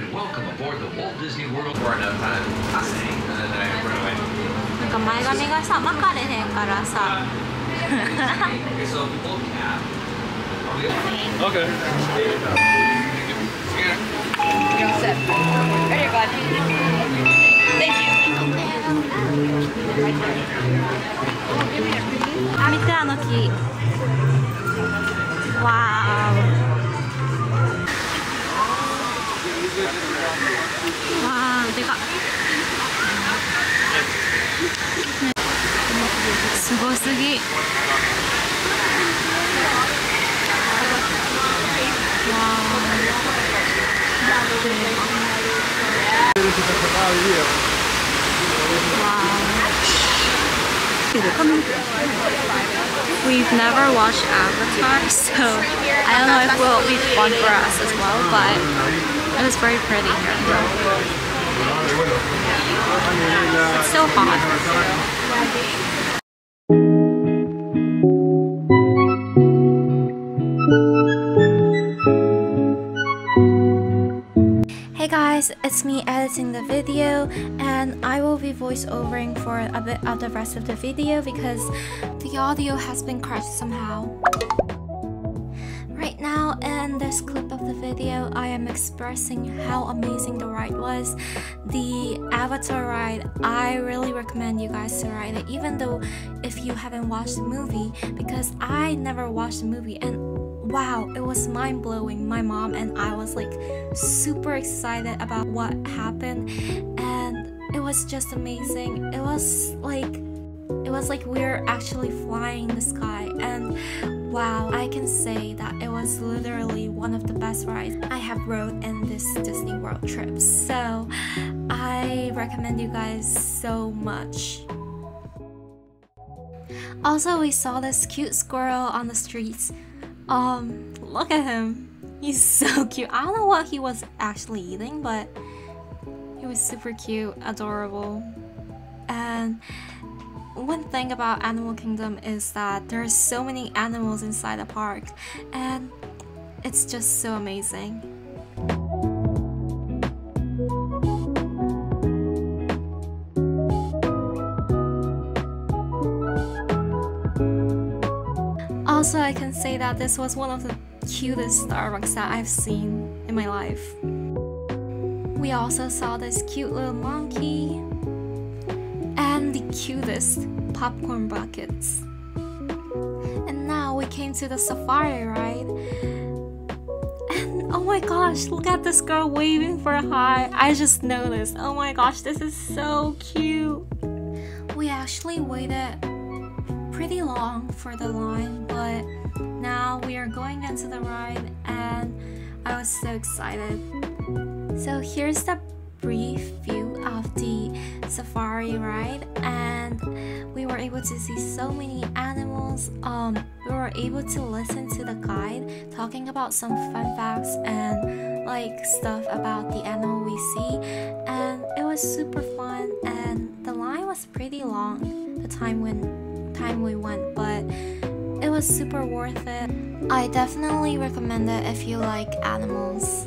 and welcome aboard the Walt Disney World. We're not time. I say that I'm running away. 前髪がさ、巻かれへんからさ。Okay. You're set. Everybody. Thank you. 見てあの木。わー。 わー、でかっ。すごすぎ。わー。 We've never watched Avatar, so I don't know if we'll be fun for us as well, but it was very pretty here. It's so hot. It's me editing the video, and I will be voiceovering for a bit of the rest of the video because the audio has been crashed somehow. Right now in this clip of the video, I am expressing how amazing the ride was. The Avatar ride, I really recommend you guys to ride it, even though if you haven't watched the movie, because I never watched the movie, and wow, it was mind-blowing. My mom and I was like super excited about what happened, and it was just amazing. It was like we're actually flying in the sky, and wow, I can say that it was literally one of the best rides I have rode in this Disney World trip. So I recommend you guys so much. Also, we saw this cute squirrel on the streets. Look at him. He's so cute. I don't know what he was actually eating, but he was super cute, adorable. And one thing about Animal Kingdom is that there are so many animals inside the park, and it's just so amazing. Also, I can say that this was one of the cutest Starbucks that I've seen in my life. We also saw this cute little monkey and the cutest popcorn buckets. And now we came to the safari ride, and oh my gosh, look at this girl waving for a hi. I just noticed, oh my gosh, this is so cute. We actually waited pretty long for the line, but now we are going into the ride, and I was so excited. So here's the brief view of the safari ride, and we were able to see so many animals. We were able to listen to the guide talking about some fun facts and like stuff about the animal we see, and it was super fun. And the line was pretty long the time we went, but it was super worth it. I definitely recommend it if you like animals.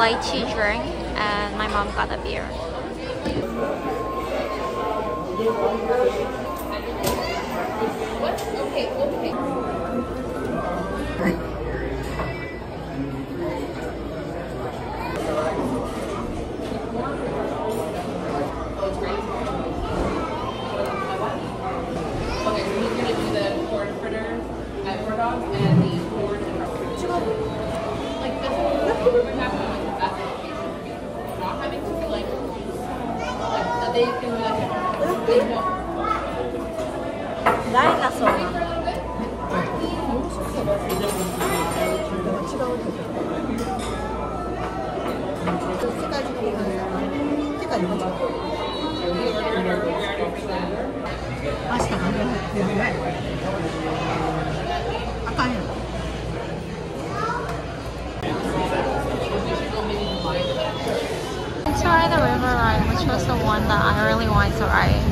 lychee drink and my mom got a beer. Which was the one that I really wanted to ride.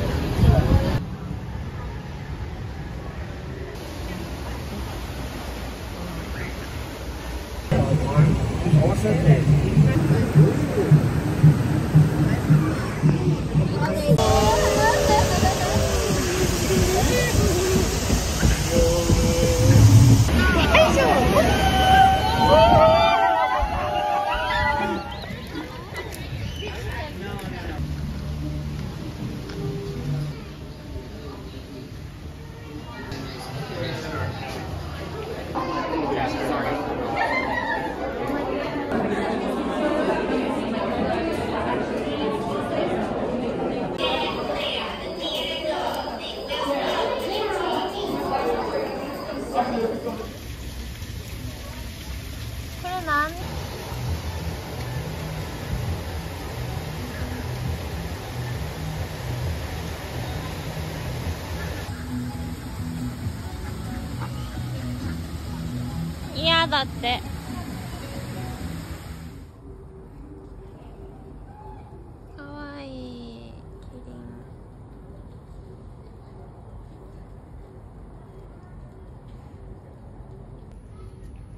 Yeah, that's it.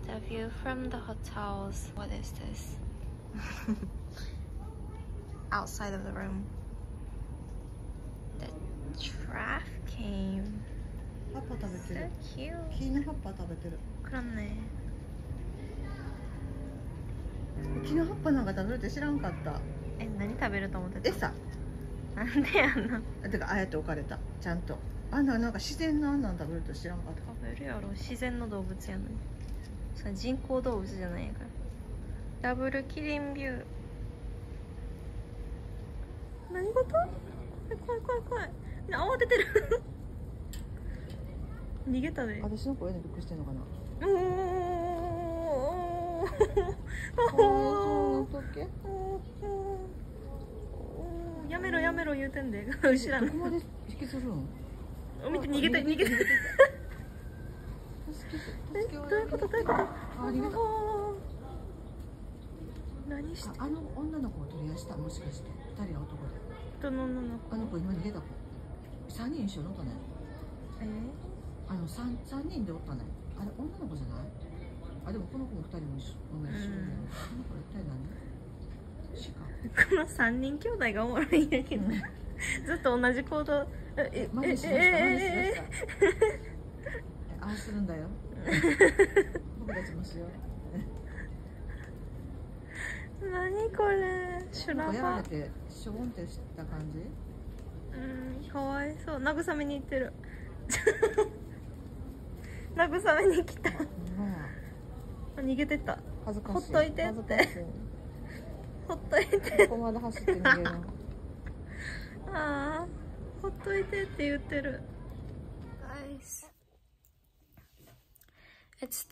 The view from the hotels. What is this? Outside of the room. The giraffe came. So cute. Guys, it's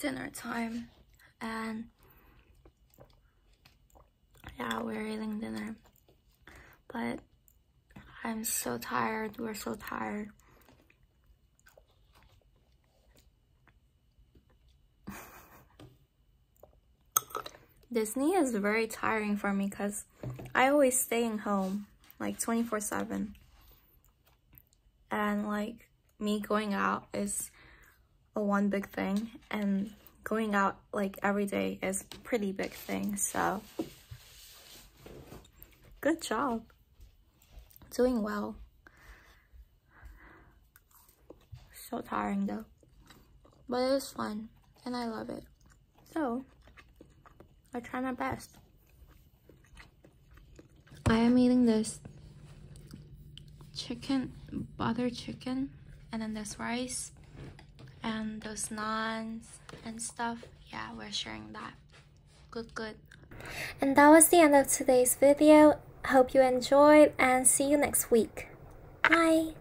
dinner time and yeah, we're eating dinner, but I'm so tired, we're so tired. Disney is very tiring for me because I always stay in home like 24/7, and like me going out is a one big thing, and going out like every day is a pretty big thing, so Good job. Doing well. So tiring though. But it is fun and I love it. So I try my best. I am eating this chicken, butter chicken, and then this rice and those naans and stuff. Yeah, we're sharing that. Good, good. And that was the end of today's video. Hope you enjoyed and see you next week. Bye.